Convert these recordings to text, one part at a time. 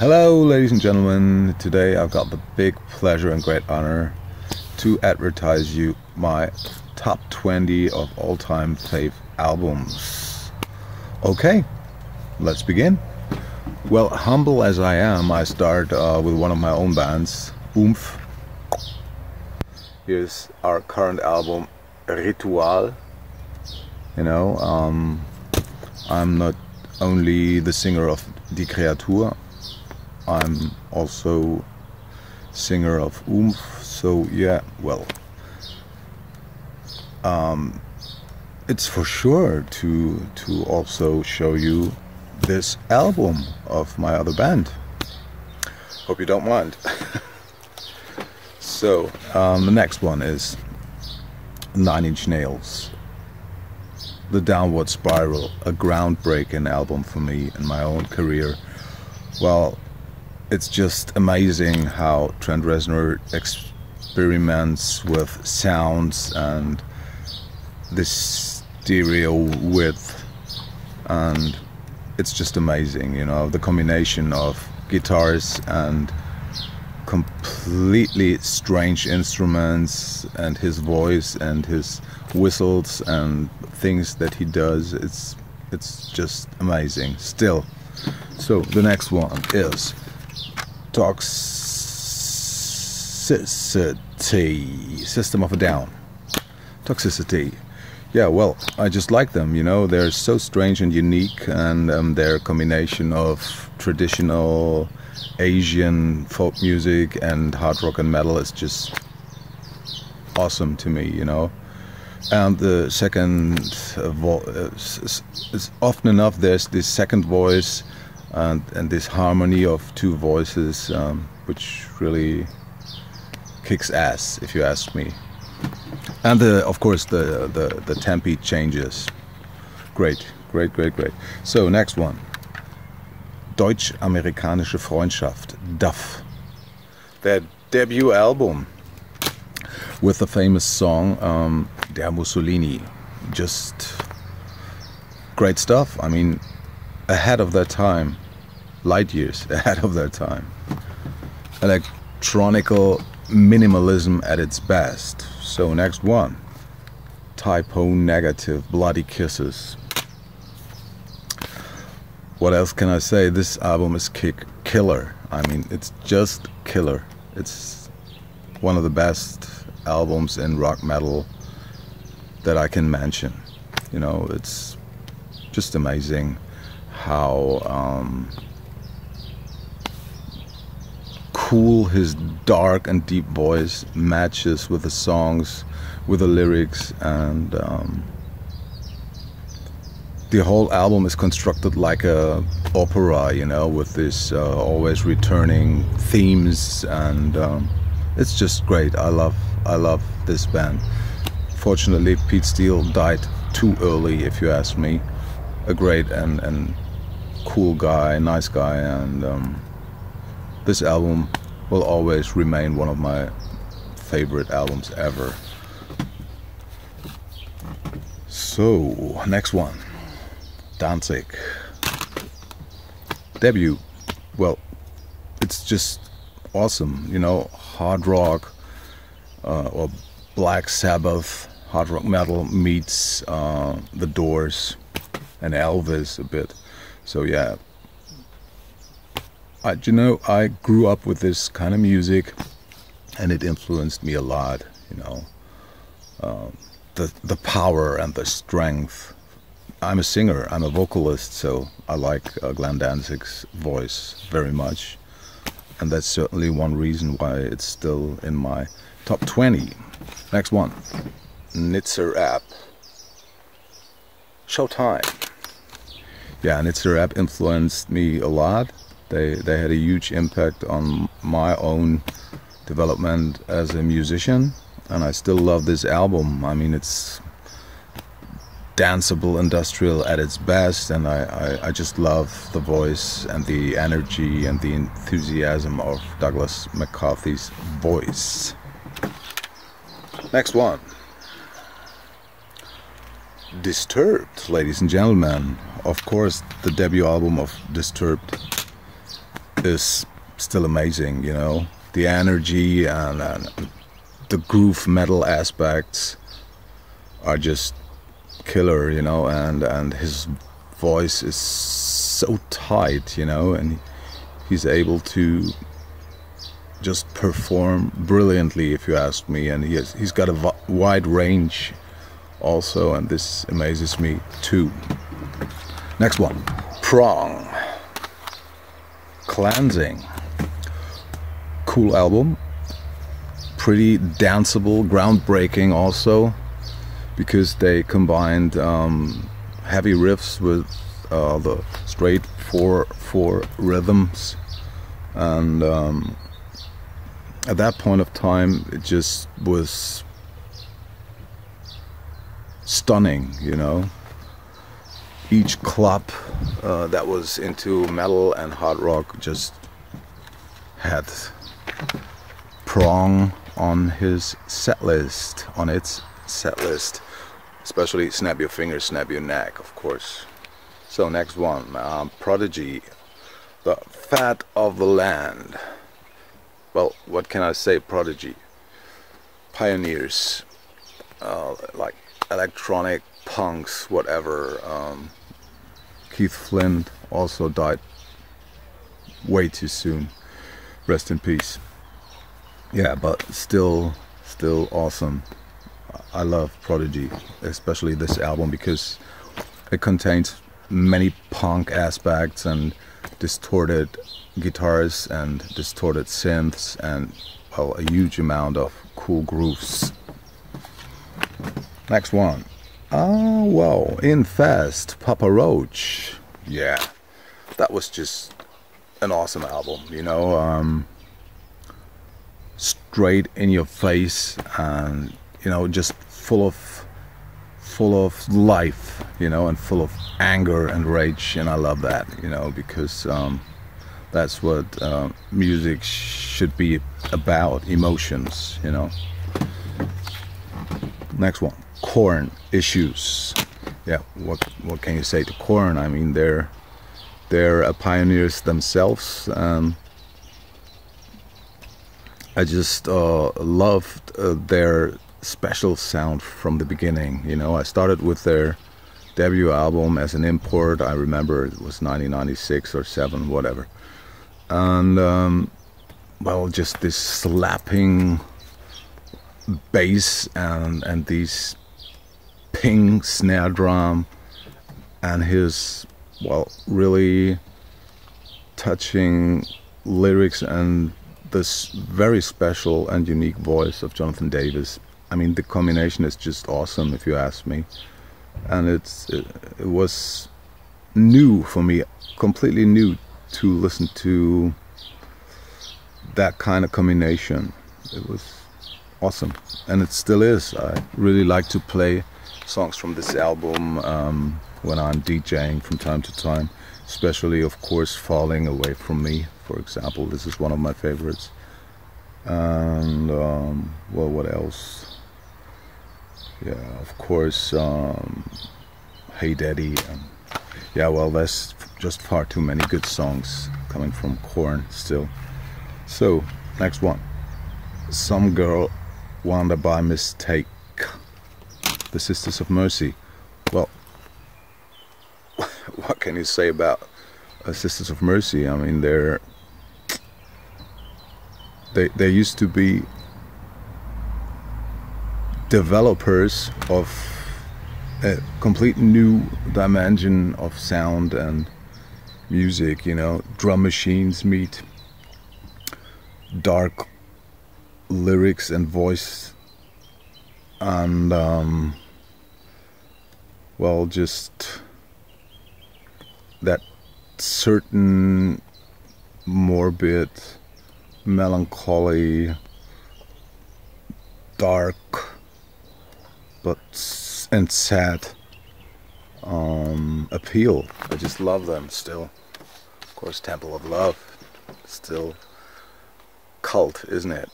Hello ladies and gentlemen, today I've got the big pleasure and great honor to advertise you my top 20 of all-time fave albums. Okay, let's begin. Well, humble as I am, I start with one of my own bands, Oomph!. Here's our current album, Ritual. You know, I'm not only the singer of Die Kreatur, I'm also singer of Oomph!, so yeah, well, it's for sure to also show you this album of my other band. Hope you don't mind. So, the next one is Nine Inch Nails. The Downward Spiral, a groundbreaking album for me in my own career. Well, it's just amazing how Trent Reznor experiments with sounds and this stereo width, and it's just amazing, you know, the combination of guitars and completely strange instruments and his voice and his whistles and things that he does. It's just amazing still. So the next one is Toxicity, System of a Down. Toxicity. Yeah, well, I just like them, you know, they're so strange and unique, and their combination of traditional Asian folk music and hard rock and metal is just awesome to me, you know. And the second it's often enough there's this second voice and this harmony of two voices, which really kicks ass, if you ask me. And of course the tempi changes. Great, great, great, great. So next one. Deutsch-Amerikanische Freundschaft, DAF. Their debut album with the famous song Der Mussolini. Just great stuff. I mean, ahead of their time. Light years ahead of their time. Electronical minimalism at its best. So next one. Type O Negative, Bloody Kisses. What else can I say? This album is killer. I mean, it's just killer. It's one of the best albums in rock metal that I can mention. You know, it's just amazing how cool his dark and deep voice matches with the songs, with the lyrics, and the whole album is constructed like a opera, you know, with this always returning themes, and it's just great. I love this band. Fortunately, Pete Steele died too early, if you ask me. A great and cool guy, nice guy, and this album will always remain one of my favorite albums ever. So, next one. Danzig. Debut. Well, it's just awesome, you know, hard rock or Black Sabbath, hard rock metal meets The Doors and Elvis a bit. So yeah, you know, I grew up with this kind of music and it influenced me a lot, you know, the power and the strength. I'm a singer, I'm a vocalist, so I like Glenn Danzig's voice very much, and that's certainly one reason why it's still in my top 20. Next one, Nitzer Ebb, Showtime. Yeah, Nitzer Ebb influenced me a lot. They had a huge impact on my own development as a musician, and I still love this album. I mean, it's danceable, industrial at its best, and I just love the voice and the energy and the enthusiasm of Douglas McCarthy's voice. Next one. Disturbed, ladies and gentlemen. Of course, the debut album of Disturbed. is still amazing, you know. The energy and the groove metal aspects are just killer, you know, and his voice is so tight, you know, and he's able to just perform brilliantly, if you ask me, and he's got a wide range also, and this amazes me too. Next one, Prong, Cleansing. Cool album, pretty danceable, groundbreaking also, because they combined heavy riffs with the straight 4/4 rhythms, and at that point of time it just was stunning, you know. Each club that was into metal and hard rock just had Prong on his set list, on its set list, especially Snap Your Fingers, Snap Your Neck, of course. So next one, Prodigy, The Fat of the Land. Well, what can I say? Prodigy, pioneers, like electronic punks, whatever. Keith Flint also died way too soon. Rest in peace. Yeah, but still awesome. I love Prodigy, especially this album, because it contains many punk aspects and distorted guitars and distorted synths and, well, a huge amount of cool grooves. Next one. Oh, wow. Infest, Papa Roach. Yeah, that was just an awesome album, you know. Straight in your face and, you know, just full of life, you know, and full of anger and rage, and I love that, you know, because that's what music should be about, emotions, you know. Next one, Korn, Issues. Yeah, what can you say to Korn? I mean, they're pioneers themselves. I just loved their special sound from the beginning, you know. I started with their debut album as an import. I remember it was 1996 or 7, whatever, and well, just this slapping bass and these ping snare drum and his, well, really touching lyrics and this very special and unique voice of Jonathan Davis. I mean, the combination is just awesome, if you ask me, and it was new for me, completely new to listen to that kind of combination. It was awesome, and it still is. I really like to play songs from this album when I'm DJing from time to time, especially, of course, Falling Away From Me, for example. This is one of my favorites. And well, what else? Yeah, of course, Hey Daddy. Yeah, well, that's just far too many good songs coming from Korn still. So next one, Some Girl Wander By Mistake, The Sisters of Mercy. Well, what can you say about Sisters of Mercy? I mean, they used to be developers of a complete new dimension of sound and music, you know. Drum machines meet dark lyrics and voice, and well, just that certain morbid, melancholy, dark and sad appeal. I just love them still. Of course, Temple of Love, still cult, isn't it?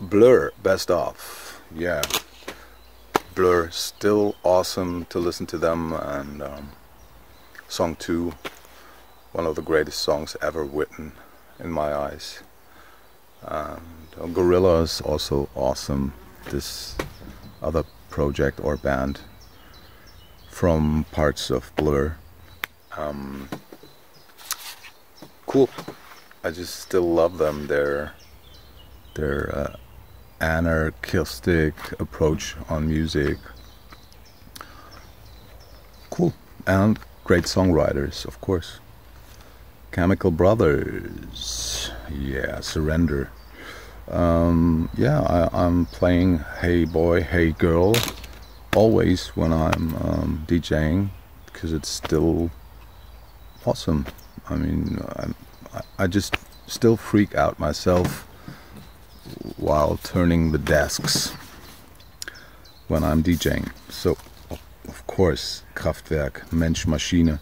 Blur, Best Of. Yeah, Blur, still awesome to listen to them. And Song 2, one of the greatest songs ever written. in my eyes. Gorilla is also awesome. This other project or band from parts of Blur. Cool. I just still love them. Their anarchistic approach on music. Cool. And great songwriters, of course. Chemical Brothers. Yeah, Surrender. I'm playing Hey Boy, Hey Girl always when I'm DJing, because it's still awesome. I mean, I just still freak out myself while turning the desks when I'm DJing. So, of course, Kraftwerk, Mensch, Maschine.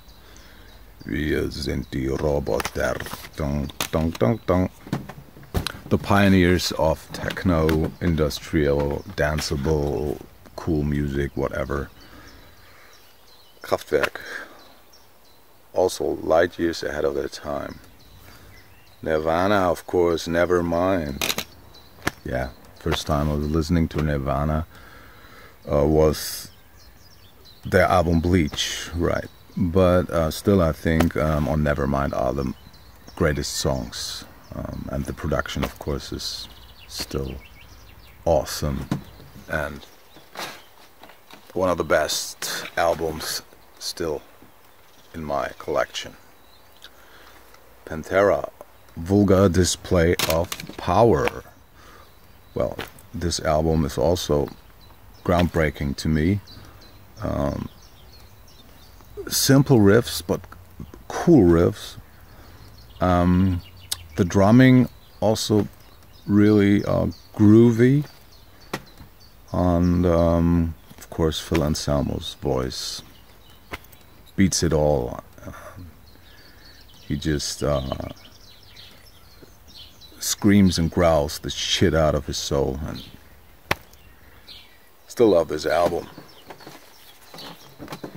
Wir sind die Roboter. Dun, dun, dun, dun. The pioneers of techno, industrial, danceable, cool music, whatever. Kraftwerk. Also light years ahead of their time. Nirvana, of course, never mind. Yeah, first time I was listening to Nirvana was their album Bleach, right? But still, I think on Nevermind are the greatest songs. And the production, of course, is still awesome. And one of the best albums still in my collection. Pantera, Vulgar Display of Power. Well, this album is also groundbreaking to me. Simple riffs, but cool riffs. The drumming also really groovy, and of course Phil Anselmo's voice beats it all. He just screams and growls the shit out of his soul, and still love this album.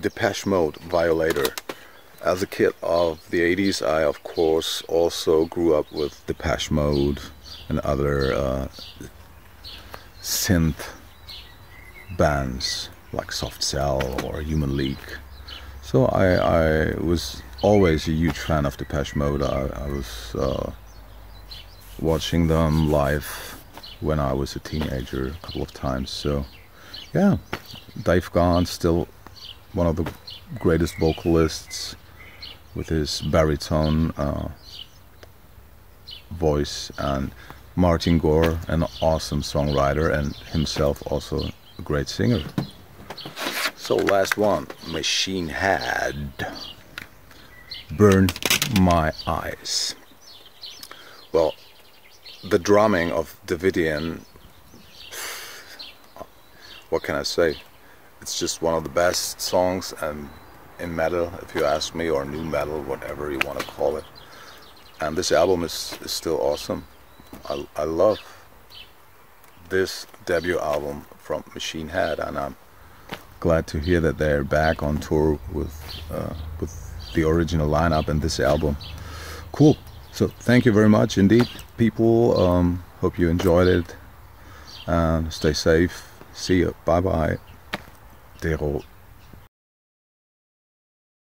Depeche Mode, Violator. As a kid of the 80s, I of course also grew up with Depeche Mode and other synth bands like Soft Cell or Human League. So I was always a huge fan of Depeche Mode. I was watching them live when I was a teenager a couple of times. So yeah, Dave Gahan, still one of the greatest vocalists with his baritone voice, and Martin Gore, an awesome songwriter and himself also a great singer. So last one, Machine Head, Burn My Eyes. Well, the drumming of Davidian, what can I say? It's just one of the best songs in metal, if you ask me, or new metal, whatever you want to call it. And this album is still awesome. I love this debut album from Machine Head, and I'm glad to hear that they're back on tour with the original lineup and this album. Cool. So thank you very much indeed, people. Hope you enjoyed it. Stay safe. See you. Bye bye. Zero.